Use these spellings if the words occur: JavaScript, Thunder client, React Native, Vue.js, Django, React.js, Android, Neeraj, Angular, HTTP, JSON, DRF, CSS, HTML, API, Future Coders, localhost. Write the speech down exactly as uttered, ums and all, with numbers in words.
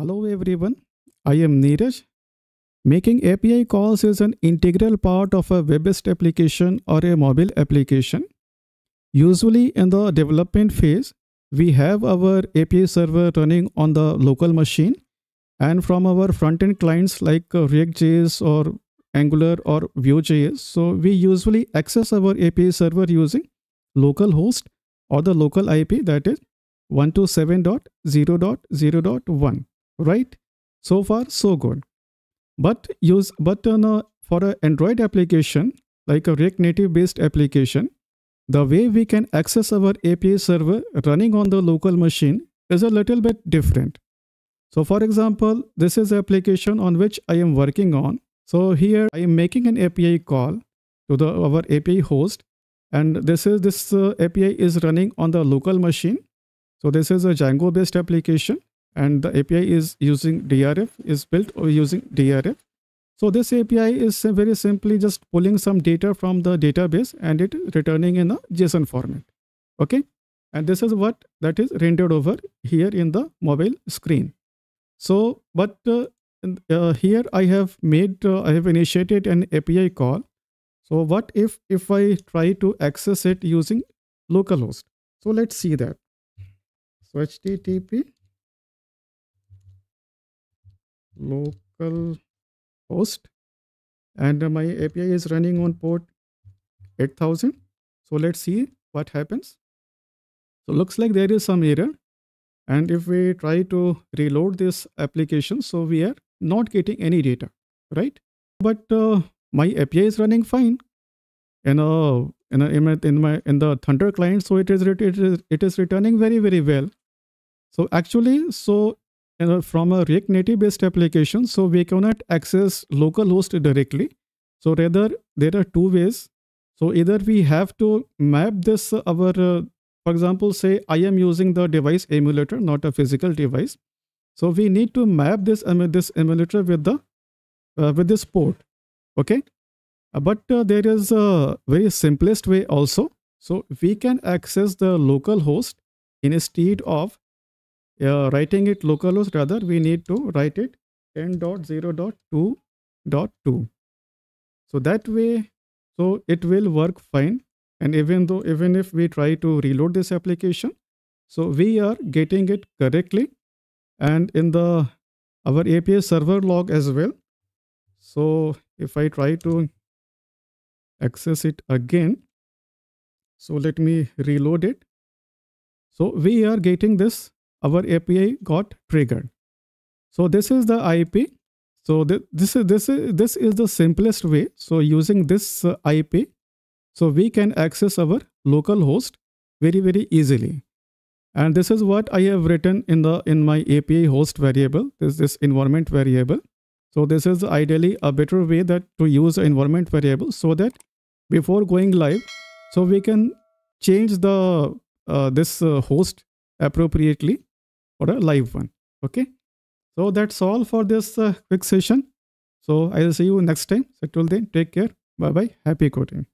Hello everyone, I am Neeraj. Making A P I calls is an integral part of a web-based application or a mobile application. Usually in the development phase, we have our A P I server running on the local machine, and from our front-end clients like React.js or Angular or Vue.js, so we usually access our A P I server using localhost or the local I P, that is one twenty-seven dot zero dot zero dot one. Right? So far, so good. But use but on a, for an Android application, like a React Native based application, the way we can access our A P I server running on the local machine is a little bit different. So for example, this is the application on which I am working on. So here I am making an A P I call to the, our A P I host, and this is this uh, A P I is running on the local machine. So this is a Django based application, and the A P I is using D R F, is built using D R F. So this A P I is very simply just pulling some data from the database and it returning in a JSON format. Okay. And this is what that is rendered over here in the mobile screen. So, but uh, uh, here I have made, uh, I have initiated an A P I call. So what if, if I try to access it using localhost? So let's see that. So H T T P local host, and my A P I is running on port eight thousand. So let's see what happens. So looks like there is some error, and if we try to reload this application, so we are not getting any data, right? But uh, my A P I is running fine in a, in a, in my, in my in the Thunder client, so it is it is it is returning very very well. So actually, so And from a React Native based application, so we cannot access localhost directly. So rather there are two ways. So either we have to map this our, uh, for example, say I am using the device emulator, not a physical device. So we need to map this um, this emulator with the uh, with this port. Okay, uh, but uh, there is a very simplest way also. So we can access the localhost instead of Uh, writing it localhost, rather we need to write it ten dot zero dot two dot two. So that way, so it will work fine. And even though, even if we try to reload this application, so we are getting it correctly. And in the our A P I server log as well. So if I try to access it again, so let me reload it. So we are getting this. Our A P I got triggered. So this is the I P. So th this is this is this is the simplest way. So using this uh, I P, so we can access our local host very very easily. And this is what I have written in the in my A P I host variable. This this environment variable. So this is ideally a better way that to use environment variable, so that before going live, so we can change the uh, this uh, host appropriately. Or a live one. Okay, so that's all for this uh, quick session. So I'll see you next time. So till then, take care. Bye bye. Happy coding.